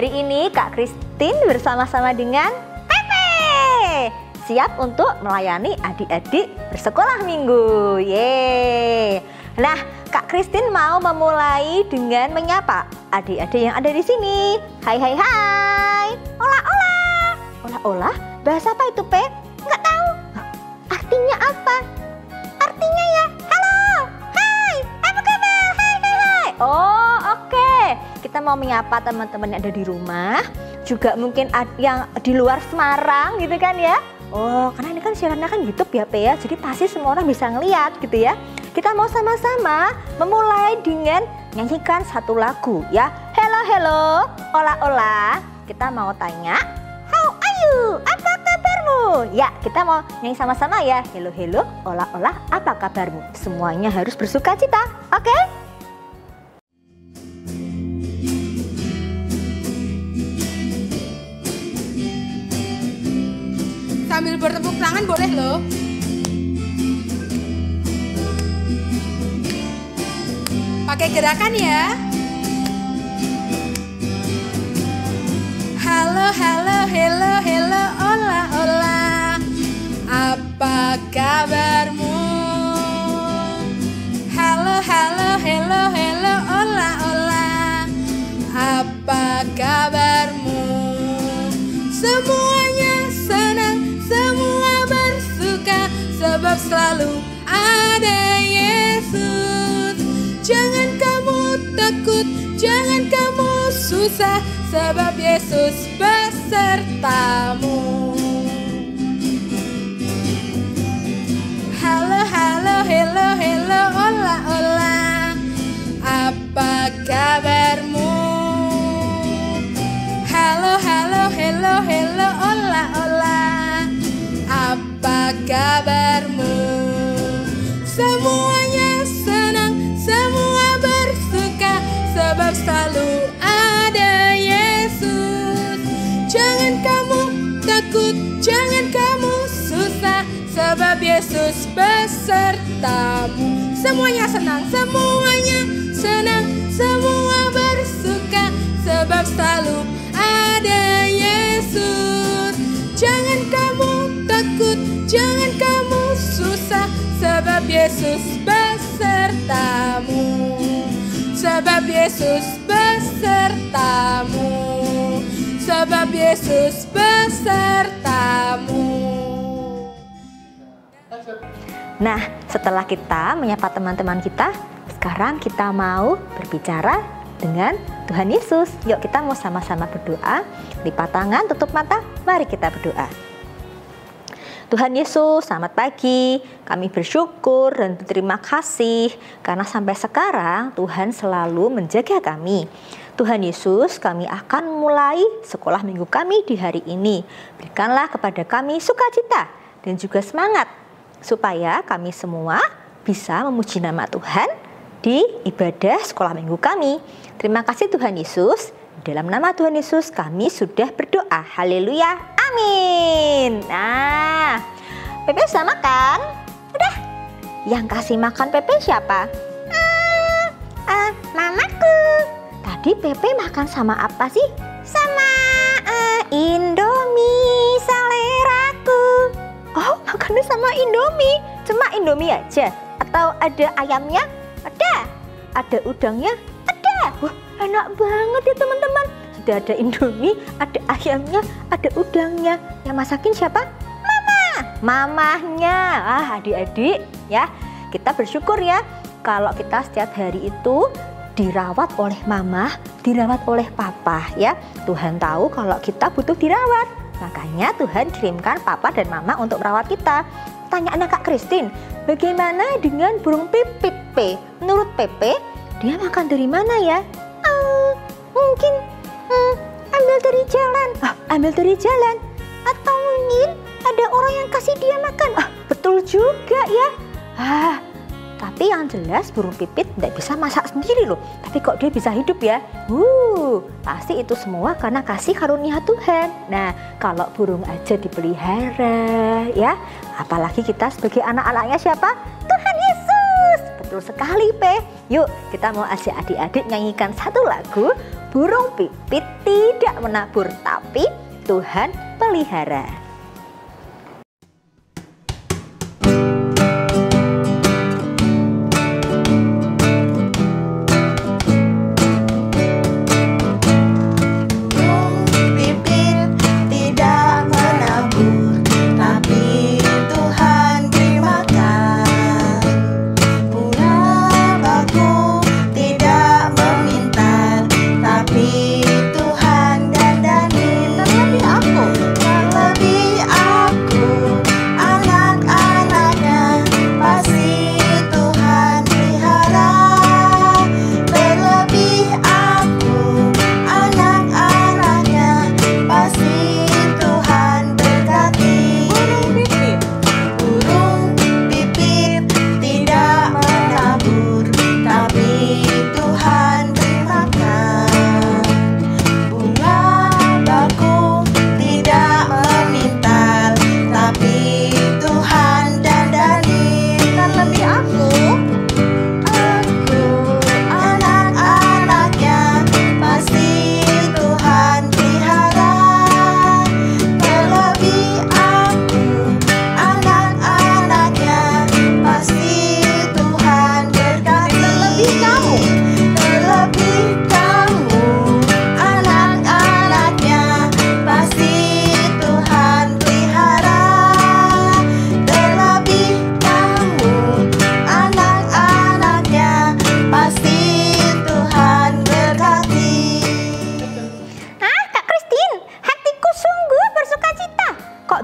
Hari ini Kak Christine bersama-sama dengan Pepe siap untuk melayani adik-adik bersekolah minggu. Yeay. Nah, Kak Christine mau memulai dengan menyapa adik-adik yang ada di sini. Hai hai hai. Ola ola. Ola ola. Bahasa apa itu, Pe? Nggak tahu. Artinya apa? Artinya ya, halo, hai, apa kabar, hai, hai, hai. Oh, oke. Kita mau menyapa teman-teman yang ada di rumah, juga mungkin yang di luar Semarang gitu kan ya. Oh, karena ini kan siarannya kan YouTube ya, Pe ya. Jadi pasti semua orang bisa ngeliat gitu ya. Kita mau sama-sama memulai dengan nyanyikan satu lagu ya. Hello, hello, ola, ola. Kita mau tanya, how are you? Apa kabarmu? Ya, kita mau nyanyi sama-sama ya. Hello, hello, ola, ola, apa kabarmu? Semuanya harus bersuka cita, oke? Okay? Sambil bertepuk tangan boleh loh. Pakai gerakan ya. Halo, halo, hello, hello, ola, ola. Apa kabarmu? Halo, halo, hello, hello, ola, ola. Apa kabarmu? Semuanya senang, semua bersuka, sebab selalu ada Yesus. Jangan kamu takut, jangan kamu susah, sebab Yesus besertamu. Halo, halo, hello, hello, ola, ola. Apa kabarmu? Halo, halo, hello, hello, ola, ola. Apa kabarmu? Semuanya senang, semua bersuka, sebab selalu ada Yesus. Jangan kamu takut, jangan kamu susah, sebab Yesus besertamu. Semuanya senang, semua bersuka, sebab selalu ada Yesus. Jangan kamu takut, jangan kamu susah, sebab Yesus besertamu. Sebab Yesus besertamu. Sebab Yesus besertamu. Nah, setelah kita menyapa teman-teman kita, sekarang kita mau berbicara dengan Tuhan Yesus. Yuk kita mau sama-sama berdoa. Lipat tangan, tutup mata, mari kita berdoa. Tuhan Yesus, selamat pagi. Kami bersyukur dan berterima kasih karena sampai sekarang Tuhan selalu menjaga kami. Tuhan Yesus, kami akan mulai sekolah minggu kami di hari ini. Berikanlah kepada kami sukacita dan juga semangat supaya kami semua bisa memuji nama Tuhan di ibadah sekolah minggu kami. Terima kasih Tuhan Yesus. Dalam nama Tuhan Yesus kami sudah berdoa. Haleluya. Amin. Nah, Pepe sudah makan? Udah. Yang kasih makan Pepe siapa? Mamaku. Tadi Pepe makan sama apa sih? Sama Indomie seleraku. Oh, makannya sama Indomie. Cuma Indomie aja? Atau ada ayamnya? Ada. Ada udangnya? Ada. Wah, enak banget ya teman-teman. Sudah ada Indomie, ada ayamnya, ada udangnya. Yang masakin siapa? Mama. Mamahnya. Ah, adik-adik ya, kita bersyukur ya kalau kita setiap hari itu dirawat oleh mama, dirawat oleh papa ya. Tuhan tahu kalau kita butuh dirawat. Makanya Tuhan kirimkan papa dan mama untuk merawat kita. Tanya anak Kak Christine, bagaimana dengan burung pipit, Pe? Menurut Pepe, dia makan dari mana ya? Mungkin ambil dari jalan, atau mungkin ada orang yang kasih dia makan. Betul juga ya. Tapi yang jelas burung pipit tidak bisa masak sendiri loh. Tapi kok dia bisa hidup ya? Pasti itu semua karena kasih karunia Tuhan. Nah, kalau burung aja dipelihara ya, apalagi kita sebagai anak-anaknya siapa? Tuhan Yesus. Betul sekali, Pe. Yuk, kita mau ajak adik-adik nyanyikan satu lagu burung pipit tidak menabur, tapi Tuhan pelihara.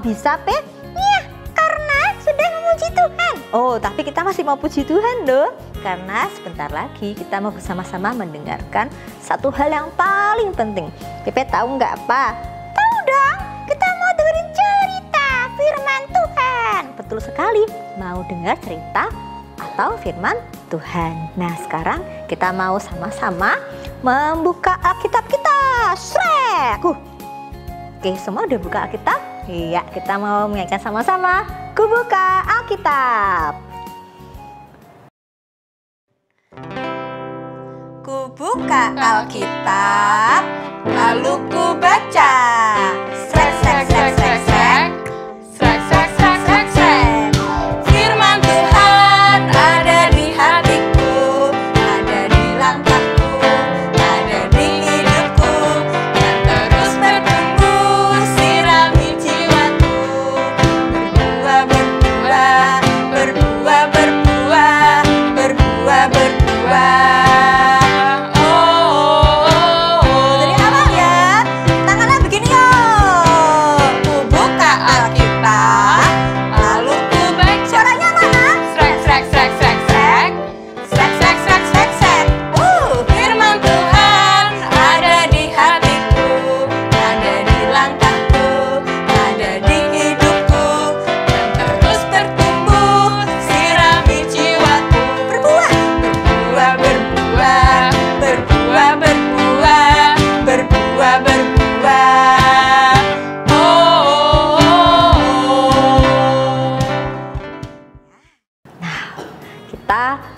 Bisa, Pep? Iya, karena sudah memuji Tuhan. Oh, tapi kita masih mau puji Tuhan loh. Karena sebentar lagi kita mau bersama-sama mendengarkan satu hal yang paling penting. Pepe tahu nggak apa? Tahu dong, kita mau dengerin cerita firman Tuhan. Betul sekali, mau dengar cerita atau firman Tuhan. Nah, sekarang kita mau sama-sama membuka Alkitab kita. Srek! Oke, semua udah buka Alkitab? Iya, kita mau menyanyikan sama-sama. Kubuka Alkitab. Kubuka Alkitab, lalu kubaca. Srek, srek, srek, srek, srek. Srek, srek, srek, srek, srek. Firman Tuhan ada di hatiku, ada di langkahku, ada di hidupku, dan terus bertumbuh.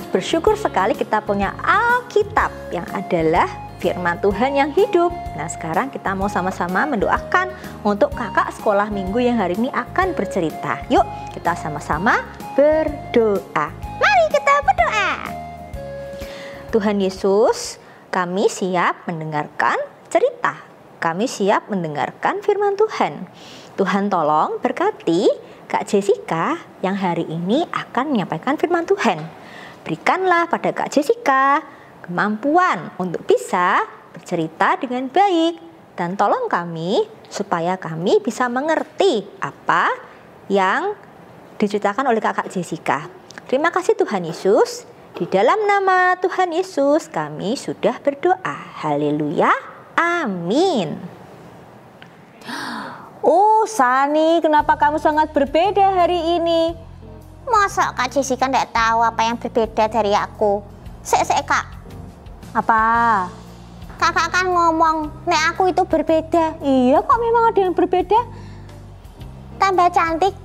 Bersyukur sekali kita punya Alkitab yang adalah firman Tuhan yang hidup. Nah, sekarang kita mau sama-sama mendoakan untuk kakak sekolah minggu yang hari ini akan bercerita. Yuk, kita sama-sama berdoa. Mari kita berdoa. Tuhan Yesus, kami siap mendengarkan cerita. Kami siap mendengarkan firman Tuhan. Tuhan tolong berkati Kak Jessica yang hari ini akan menyampaikan firman Tuhan. Berikanlah pada Kak Jessica kemampuan untuk bisa bercerita dengan baik. Dan tolong kami supaya kami bisa mengerti apa yang diceritakan oleh Kakak Jessica. Terima kasih Tuhan Yesus. Di dalam nama Tuhan Yesus kami sudah berdoa. Haleluya. Amin. Oh Sani, kenapa kamu sangat berbeda hari ini? Masa Kak Jessica nggak tahu apa yang berbeda dari aku? Sek Kak. Apa? Kakak kan ngomong, nek aku itu berbeda. Iya kok memang ada yang berbeda. Tambah cantik,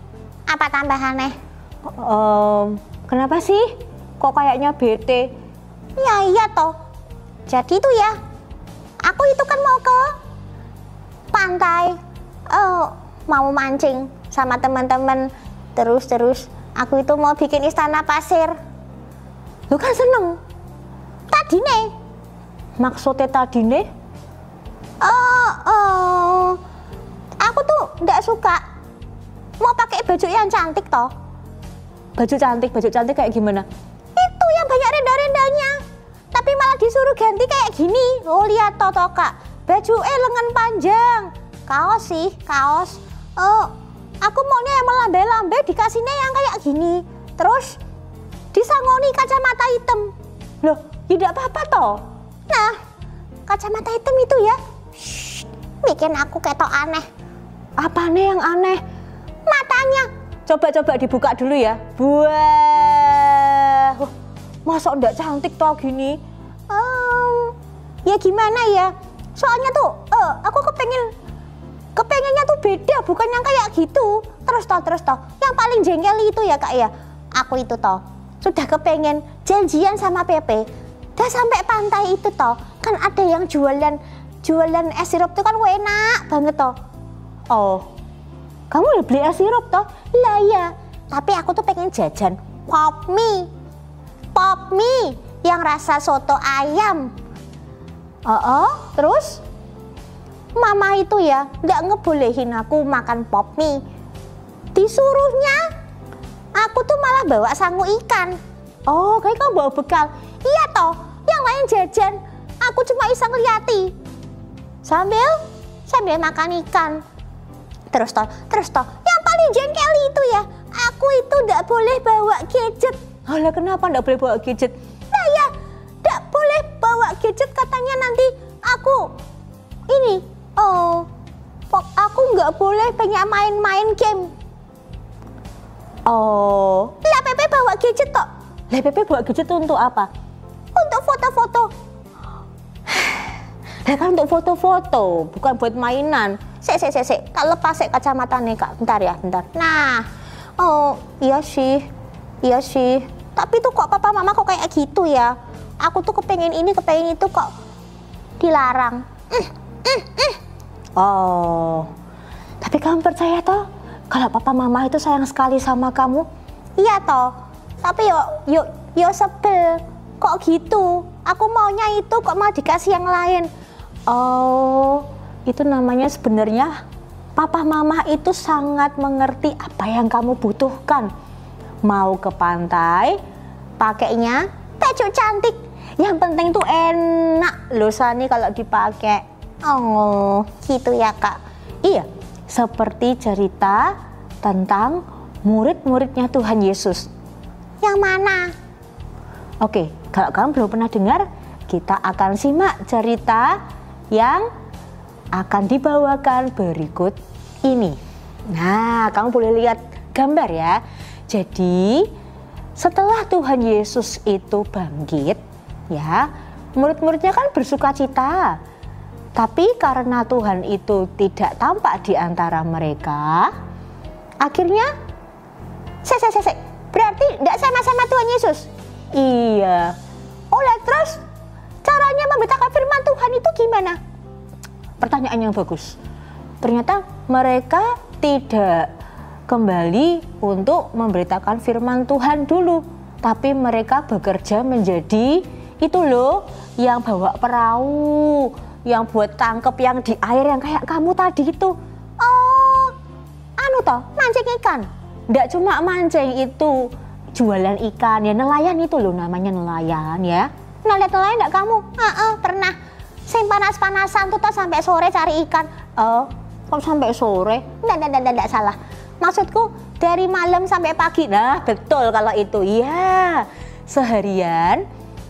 apa tambahannya? Kenapa sih? Kok kayaknya bete? Ya iya toh. Jadi itu ya, Aku itu kan mau ke pantai, mau mancing sama teman-teman. Terus aku itu mau bikin istana pasir. Lu kan seneng. Tadine. Maksudnya tadine? Aku tuh nggak suka. Mau pakai baju yang cantik toh. Baju cantik kayak gimana? Itu yang banyak renda-rendanya. Tapi malah disuruh ganti kayak gini. Lo lihat toh Kak. Baju lengan panjang. Kaos sih, kaos. Aku maunya yang melambai-lambai, dikasihnya yang kayak gini. Terus disangoni kacamata hitam. Loh, tidak apa-apa toh. Nah, kacamata hitam itu ya bikin aku ketok aneh. Apane yang aneh? Matanya. Coba dibuka dulu ya. Buah. Masa ndak cantik toh gini? Ya gimana ya? Soalnya tuh aku kepengennya tuh beda, bukan yang kayak gitu. Terus toh, yang paling jengkel itu ya Kak ya, aku itu toh sudah kepengen janjian sama Pepe. Udah sampai pantai itu toh, kan ada yang jualan es sirup tuh kan enak banget toh. Oh, kamu udah beli es sirup toh? Lah ya, tapi aku tuh pengen jajan pop mie yang rasa soto ayam. Terus Mama itu ya nggak ngebolehin aku makan pop mie. Disuruhnya aku tuh malah bawa sangu ikan. Oh, kayak kamu bawa bekal. Iya toh, yang lain jajan. Aku cuma iseng liati sambil makan ikan. Terus toh, yang paling jengkel itu ya, aku itu nggak boleh bawa gadget. Alah, kenapa nggak boleh bawa gadget? Nah ya, nggak boleh bawa gadget, katanya nanti aku ini. Aku nggak boleh banyak main-main game. Oh, lah Pepe bawa gadget toh. Lah Pepe bawa gadget untuk apa? Untuk foto-foto. Lah kan untuk foto-foto, bukan buat mainan. Sik. Tak lepas kacamata nih Kak. Bentar. Nah, iya sih. Tapi tuh kok papa mama kok kayak gitu ya? Aku tuh kepengen ini, kepengen itu kok dilarang. Oh, tapi kamu percaya toh kalau papa mama itu sayang sekali sama kamu? Iya toh, tapi yo sebel kok gitu. Aku maunya itu kok mau dikasih yang lain. Oh, itu namanya sebenarnya papa mama itu sangat mengerti apa yang kamu butuhkan. Mau ke pantai, pakainya baju cantik. Yang penting tuh enak loh Sani kalau dipakai. Oh, gitu ya Kak. Iya. Seperti cerita tentang murid-muridnya Tuhan Yesus. Yang mana? Oke, kalau kamu belum pernah dengar, kita akan simak cerita yang akan dibawakan berikut ini. Nah, kamu boleh lihat gambar ya. Jadi, setelah Tuhan Yesus itu bangkit, ya, murid-muridnya kan bersukacita. Tapi karena Tuhan itu tidak tampak di antara mereka, akhirnya berarti tidak sama-sama Tuhan Yesus. Iya. Oleh terus caranya memberitakan firman Tuhan itu gimana? Pertanyaan yang bagus. Ternyata mereka tidak kembali untuk memberitakan firman Tuhan dulu, tapi mereka bekerja menjadi itu loh yang bawa perahu, yang buat tangkep yang di air yang kayak kamu tadi itu. Oh, mancing ikan. Nggak cuma mancing itu, jualan ikan ya, nelayan itu loh, namanya nelayan ya. Nelayan nggak kamu? Pernah. Sing panas-panasan tuh sampai sore cari ikan. Oh, kok sampai sore? Nggak salah. Maksudku dari malam sampai pagi. Nah, betul kalau itu. Iya. Seharian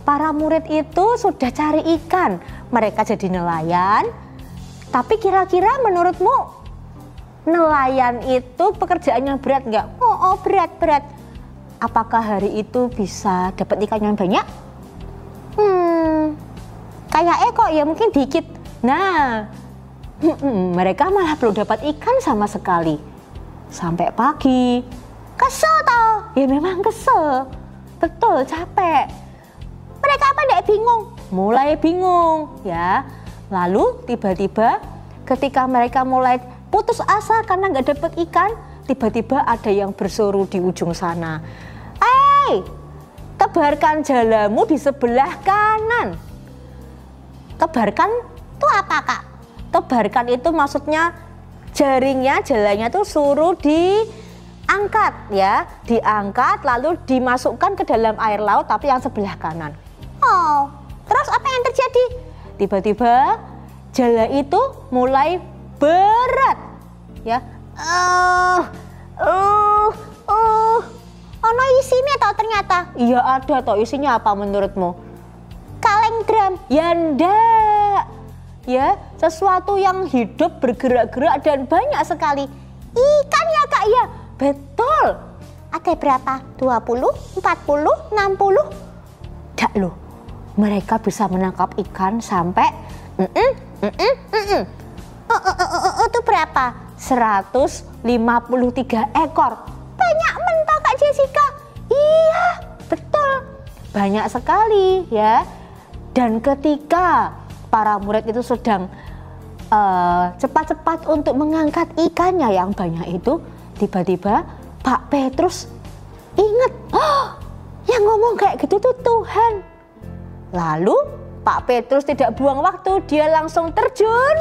para murid itu sudah cari ikan, mereka jadi nelayan. Tapi kira-kira menurutmu nelayan itu pekerjaannya berat nggak? Oh, berat. Apakah hari itu bisa dapat ikan yang banyak? Kayaknya kok ya mungkin dikit. Nah, mereka malah belum dapat ikan sama sekali sampai pagi. Kesel toh? Ya memang kesel. Betul, capek. Mereka apa ndak bingung? Mulai bingung ya. Lalu tiba-tiba ketika mereka mulai putus asa karena nggak dapat ikan, tiba-tiba ada yang berseru di ujung sana, "Hei, tebarkan jalamu di sebelah kanan." Tebarkan itu apa, Kak? Tebarkan itu maksudnya jaringnya, jalannya tuh suruh diangkat ya, diangkat lalu dimasukkan ke dalam air laut tapi yang sebelah kanan. Oh, terus apa yang terjadi? Tiba-tiba jala itu mulai berat ya. Ono isinya tau ternyata. Iya ada tau, isinya apa menurutmu? Kaleng drum, ya ndak, ya sesuatu yang hidup bergerak-gerak dan banyak sekali. Ikan ya Kak ya, betul. Ada berapa? 20, 40, 60? Dak loh, mereka bisa menangkap ikan sampai itu berapa? 153 ekor. Banyak mentah Kak Jessica. Iya, betul. Banyak sekali ya. Dan ketika para murid itu sedang cepat-cepat untuk mengangkat ikannya yang banyak itu, tiba-tiba Pak Petrus ingat, oh, yang ngomong kayak gitu tuh Tuhan. Lalu Pak Petrus tidak buang waktu, dia langsung terjun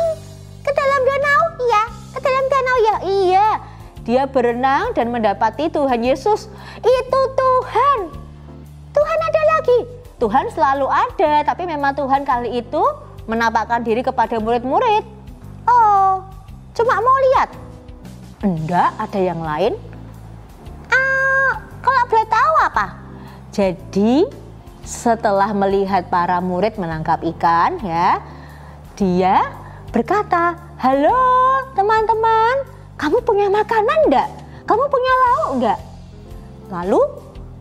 ke dalam danau, iya, ke dalam danau ya, iya. Dia berenang dan mendapati Tuhan Yesus. Itu Tuhan. Tuhan ada lagi. Tuhan selalu ada, tapi memang Tuhan kali itu menampakkan diri kepada murid-murid. Oh, cuma mau lihat? Enggak, ada yang lain. Kalau boleh tahu apa? Jadi setelah melihat para murid menangkap ikan, ya, dia berkata, "Halo teman-teman, kamu punya makanan enggak? Kamu punya lauk enggak?" Lalu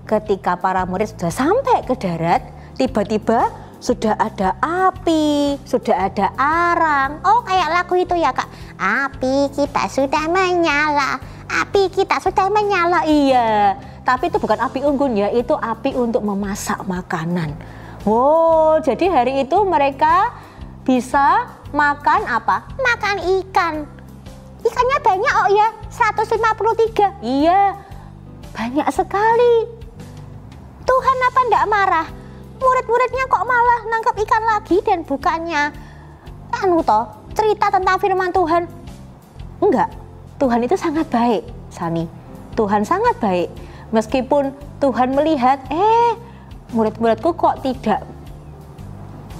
ketika para murid sudah sampai ke darat, tiba-tiba sudah ada api, sudah ada arang. Oh kayak lagu itu ya Kak, api kita sudah menyala, api kita sudah menyala. Iya, tapi itu bukan api unggun ya, itu api untuk memasak makanan. Wow, jadi hari itu mereka bisa makan apa? Makan ikan. Ikannya banyak oh ya, 153. Iya, banyak sekali. Tuhan apa ndak marah? Murid-muridnya kok malah nangkep ikan lagi dan bukannya cerita tentang firman Tuhan. Enggak, Tuhan itu sangat baik, Sani. Tuhan sangat baik. Meskipun Tuhan melihat, murid-muridku kok tidak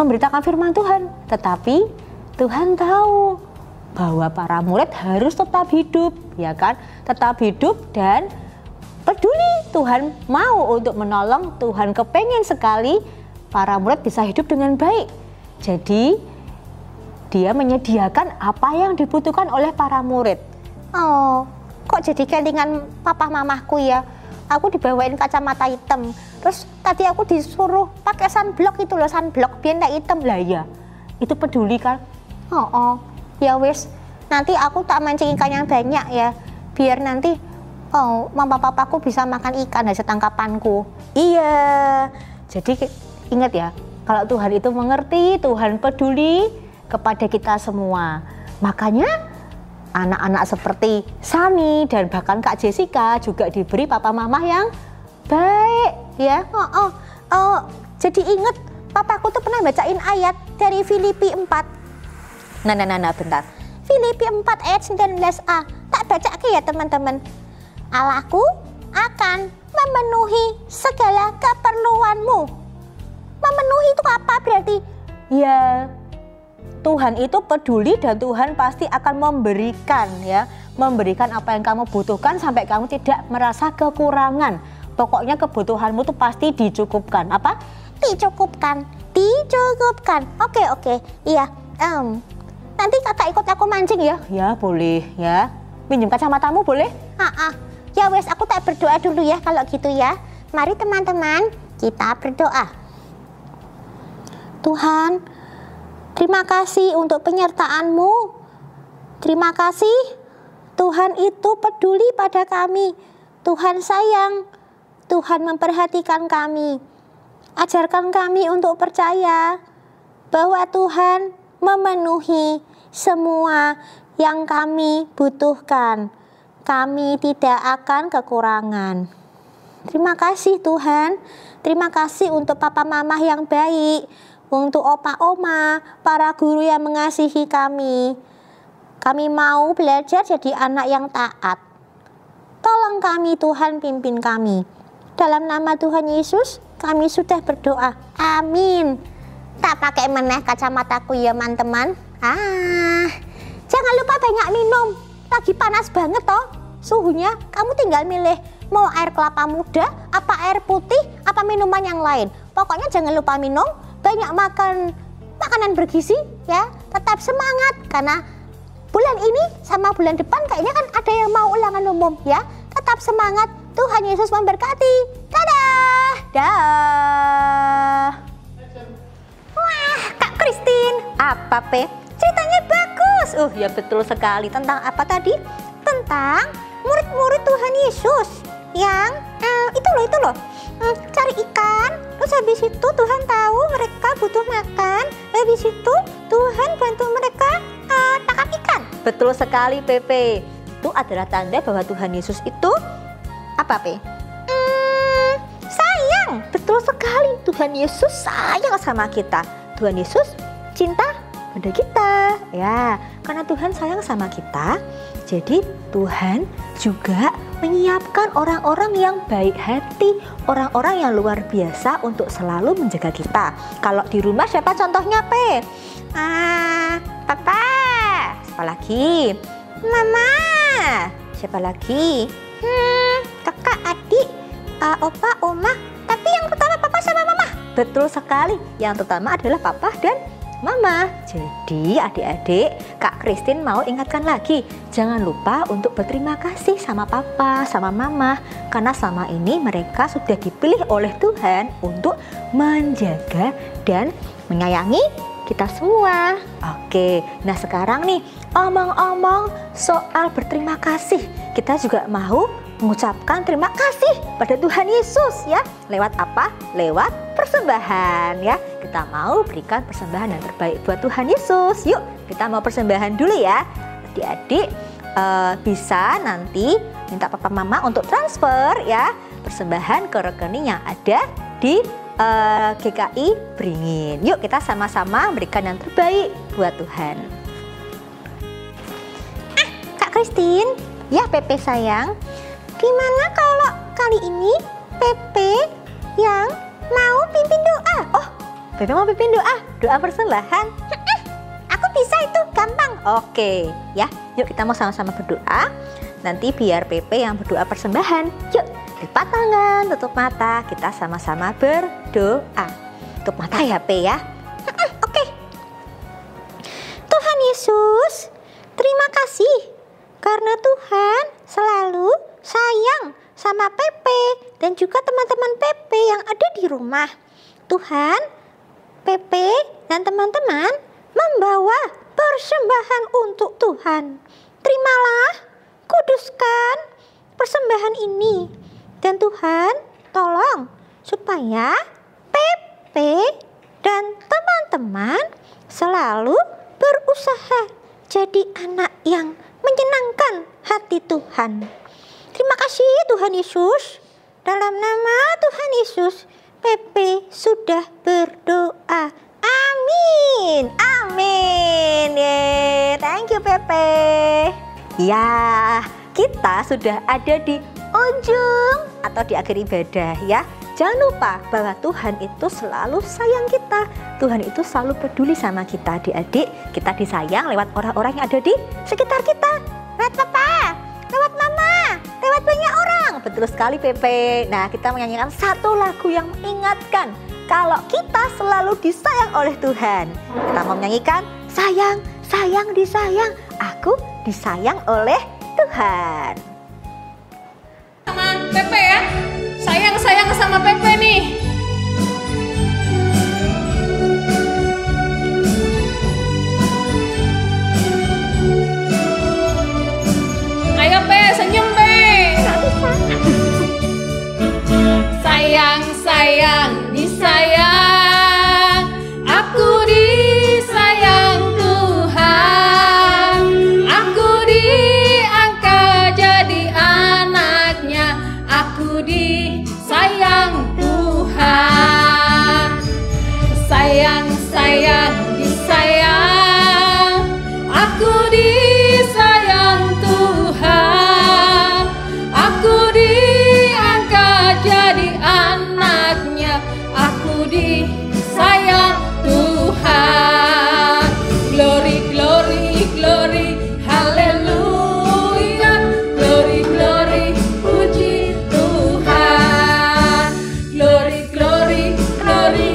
memberitakan firman Tuhan. Tetapi Tuhan tahu bahwa para murid harus tetap hidup, ya kan? Tetap hidup dan peduli. Tuhan mau untuk menolong, Tuhan kepengen sekali para murid bisa hidup dengan baik. Jadi dia menyediakan apa yang dibutuhkan oleh para murid. Oh, kok jadi kelingan papa mamahku ya. Aku dibawain kacamata hitam. Terus tadi aku disuruh pakai sunblock itu loh, sunblock biar nggak hitam. Lah ya, itu peduli kan. Oh, ya wis. Nanti aku tak mancing ikan yang banyak ya. Biar nanti mama papaku bisa makan ikan hasil tangkapanku. Iya. Jadi ingat ya, kalau Tuhan itu mengerti, Tuhan peduli kepada kita semua. Makanya anak-anak seperti Sani dan bahkan Kak Jessica juga diberi papa mama yang baik ya. Jadi ingat, papaku tuh pernah bacain ayat dari Filipi 4. Nah, bentar. Filipi 4 ayat 19a. Tak baca ke ya, teman-teman. Allahku akan memenuhi segala keperluanmu. Memenuhi itu apa berarti? Ya, Tuhan itu peduli dan Tuhan pasti akan memberikan ya. Memberikan apa yang kamu butuhkan sampai kamu tidak merasa kekurangan. Pokoknya kebutuhanmu itu pasti dicukupkan. Apa? Dicukupkan. Dicukupkan. Oke. Iya. Nanti kakak ikut aku mancing ya. Ya boleh ya. Pinjam kacamatamu boleh? Ya wes, aku tak berdoa dulu ya kalau gitu ya. Mari teman-teman kita berdoa. Tuhan, terima kasih untuk penyertaan-Mu. Terima kasih Tuhan itu peduli pada kami. Tuhan sayang, Tuhan memperhatikan kami. Ajarkan kami untuk percaya bahwa Tuhan memenuhi semua yang kami butuhkan. Kami tidak akan kekurangan. Terima kasih Tuhan. Terima kasih untuk papa mama yang baik, untuk opa oma, para guru yang mengasihi kami. Kami mau belajar jadi anak yang taat. Tolong kami Tuhan, pimpin kami. Dalam nama Tuhan Yesus kami sudah berdoa. Amin. Tak pakai meneh kacamataku ya teman-teman. Jangan lupa banyak minum. Lagi panas banget toh suhunya. Kamu tinggal milih mau air kelapa muda, apa air putih, apa minuman yang lain. Pokoknya jangan lupa minum, banyak makan makanan bergizi ya. Tetap semangat karena bulan ini sama bulan depan kayaknya kan ada yang mau ulangan umum ya. Tetap semangat. Tuhan Yesus memberkati. Dadah. Dah. Wah, Kak Christine, apa Pe? Ceritanya bagus. Ya betul sekali. Tentang apa tadi? Tentang murid-murid Tuhan Yesus yang cari ikan. Terus habis itu Tuhan tahu mereka butuh makan. Habis itu Tuhan bantu mereka tangkap ikan. Betul sekali Pepe. Itu adalah tanda bahwa Tuhan Yesus itu apa Pe? Sayang. Betul sekali. Tuhan Yesus sayang sama kita. Tuhan Yesus cinta pada kita ya, karena Tuhan sayang sama kita, jadi Tuhan juga menyiapkan orang-orang yang baik hati, orang-orang yang luar biasa untuk selalu menjaga kita. Kalau di rumah siapa contohnya Pe? Papa. Siapa lagi? Mama. Siapa lagi? Kakak, adik, opa, oma. Tapi yang pertama papa sama mama. Betul sekali, yang pertama adalah papa dan mama. Jadi adik-adik, Kak Christine mau ingatkan lagi, jangan lupa untuk berterima kasih sama papa, sama mama, karena selama ini mereka sudah dipilih oleh Tuhan untuk menjaga dan menyayangi kita semua. Oke, nah sekarang nih, omong-omong soal berterima kasih, kita juga mau mengucapkan terima kasih pada Tuhan Yesus ya. Lewat apa? Lewat persembahan ya. Kita mau berikan persembahan yang terbaik buat Tuhan Yesus. Yuk kita mau persembahan dulu ya. Adik-adik bisa nanti minta papa mama untuk transfer ya persembahan ke rekening yang ada di GKI Beringin. Yuk kita sama-sama berikan yang terbaik buat Tuhan. Kak Christine, ya Pepe sayang, gimana kalau kali ini Pepe yang mau pimpin doa? Oh, Pepe mau pimpin doa? Doa persembahan? Aku bisa itu, gampang. Oke, ya. Yuk kita mau sama-sama berdoa. Nanti biar Pepe yang berdoa persembahan. Yuk, lipat tangan, tutup mata. Kita sama-sama berdoa. Tutup mata ya, Pepe ya. Oke. Tuhan Yesus, terima kasih karena Tuhan selalu sayang sama Pepe dan juga teman-teman Pepe yang ada di rumah. Tuhan, Pepe dan teman-teman membawa persembahan untuk Tuhan. Terimalah, kuduskan persembahan ini. Dan Tuhan, tolong supaya Pepe dan teman-teman selalu berusaha jadi anak yang menyenangkan hati Tuhan. Terima kasih Tuhan Yesus. Dalam nama Tuhan Yesus, Pepe sudah berdoa. Amin. Amin. Yeay. Thank you Pepe. Ya, kita sudah ada di ujung atau di akhir ibadah ya. Jangan lupa bahwa Tuhan itu selalu sayang kita. Tuhan itu selalu peduli sama kita adik-adik. Kita disayang lewat orang-orang yang ada di sekitar kita. Lewat papa, lewat mama, lewat banyak orang. Betul sekali Pepe. Nah, kita menyanyikan satu lagu yang mengingatkan kalau kita selalu disayang oleh Tuhan. Kita mau menyanyikan sayang, sayang, disayang. Aku disayang oleh Tuhan. Sama Pepe ya. Sayang, sayang sama Pepe nih. Ayo Pe, senyum Pe. Sayang, sayang, disayang, aku disayang. disayang, aku disayang Tuhan, aku diangkat jadi anaknya, aku disayang Tuhan. Glory, glory, glory, haleluya, glory, glory, puji Tuhan, glory, glory, glory,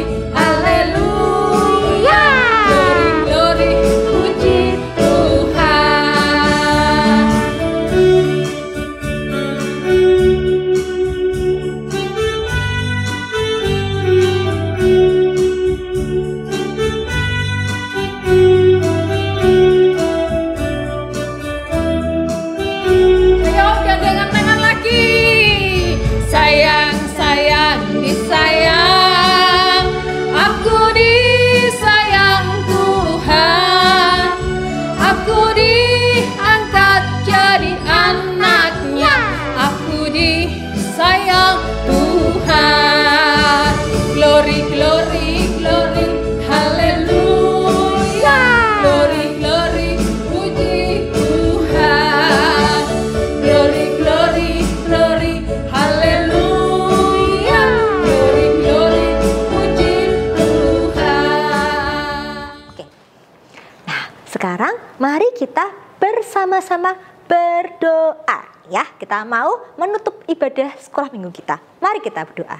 kita bersama-sama berdoa ya. Kita mau menutup ibadah sekolah minggu kita. Mari kita berdoa.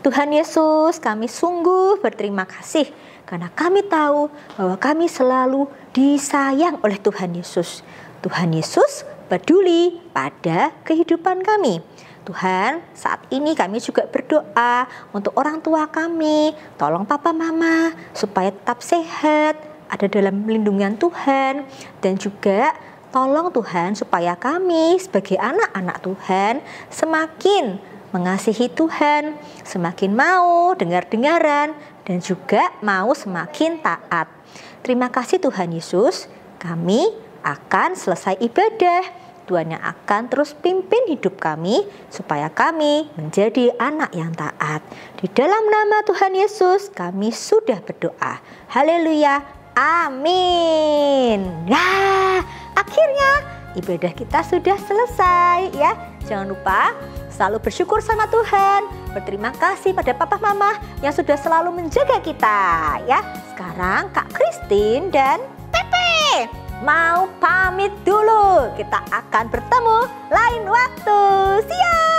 Tuhan Yesus, kami sungguh berterima kasih karena kami tahu bahwa kami selalu disayang oleh Tuhan Yesus. Tuhan Yesus peduli pada kehidupan kami. Tuhan, saat ini kami juga berdoa untuk orang tua kami. Tolong papa mama supaya tetap sehat, ada dalam lindungan Tuhan, dan juga tolong Tuhan supaya kami sebagai anak-anak Tuhan semakin mengasihi Tuhan, semakin mau dengar-dengaran, dan juga mau semakin taat. Terima kasih Tuhan Yesus, kami akan selesai ibadah. Tuhan yang akan terus pimpin hidup kami supaya kami menjadi anak yang taat. Di dalam nama Tuhan Yesus kami sudah berdoa. Haleluya. Amin. Nah, akhirnya ibadah kita sudah selesai ya. Jangan lupa selalu bersyukur sama Tuhan. Berterima kasih pada papa mama yang sudah selalu menjaga kita ya. Sekarang Kak Christine dan Pepe mau pamit dulu. Kita akan bertemu lain waktu. See ya.